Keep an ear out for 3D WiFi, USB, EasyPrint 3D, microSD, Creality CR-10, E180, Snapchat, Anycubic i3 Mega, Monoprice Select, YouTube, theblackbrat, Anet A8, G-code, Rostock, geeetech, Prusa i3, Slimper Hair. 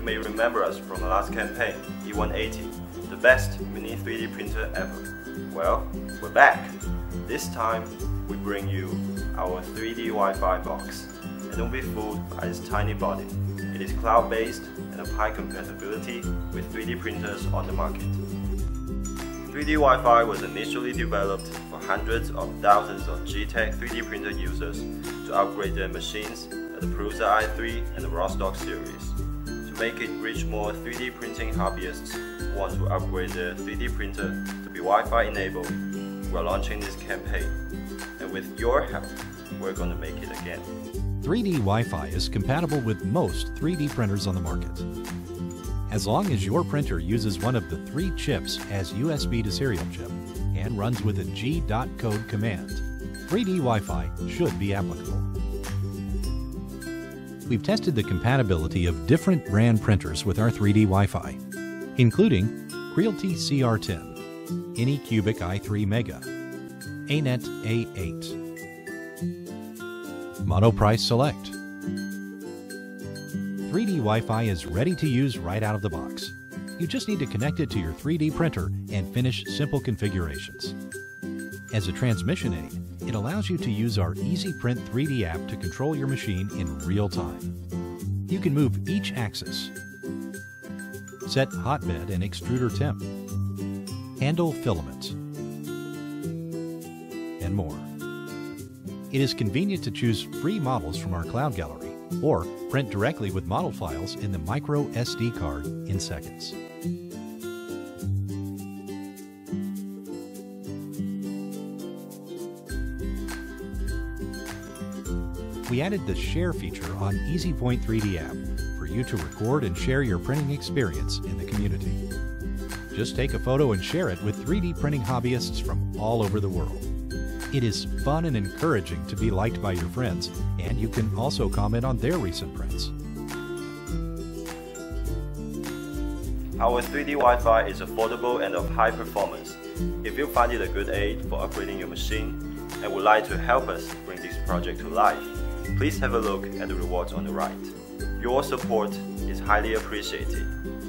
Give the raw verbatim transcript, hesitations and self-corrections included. You may remember us from the last campaign, E one eighty, the best mini three D printer ever. Well, we're back! This time, we bring you our three D Wi-Fi box. And don't be fooled by its tiny body. It is cloud-based and of high compatibility with three D printers on the market. three D Wi-Fi was initially developed for hundreds of thousands of geeetech three D printer users to upgrade their machines at the Prusa i three and the Rostock series. To make it reach more three D printing hobbyists who want to upgrade their three D printer to be Wi-Fi enabled, we are launching this campaign. And with your help, we're going to make it again. three D Wi-Fi is compatible with most three D printers on the market. As long as your printer uses one of the three chips as U S B to serial chip and runs with a G dot code command, three D Wi-Fi should be applicable. We've tested the compatibility of different brand printers with our three D Wi-Fi, including Creality C R ten, Anycubic i three Mega, Anet A eight, Monoprice Select. three D Wi-Fi is ready to use right out of the box. You just need to connect it to your three D printer and finish simple configurations. As a transmission aid, it allows you to use our EasyPrint three D app to control your machine in real time. You can move each axis, set hotbed and extruder temp, handle filament, and more. It is convenient to choose free models from our cloud gallery, or print directly with model files in the micro S D card in seconds. We added the Share feature on EasyPrint three D app for you to record and share your printing experience in the community. Just take a photo and share it with three D printing hobbyists from all over the world. It is fun and encouraging to be liked by your friends, and you can also comment on their recent prints. Our three D Wi-Fi is affordable and of high performance. If you find it a good aid for upgrading your machine and would like to help us bring this project to life, please have a look at the rewards on the right. Your support is highly appreciated.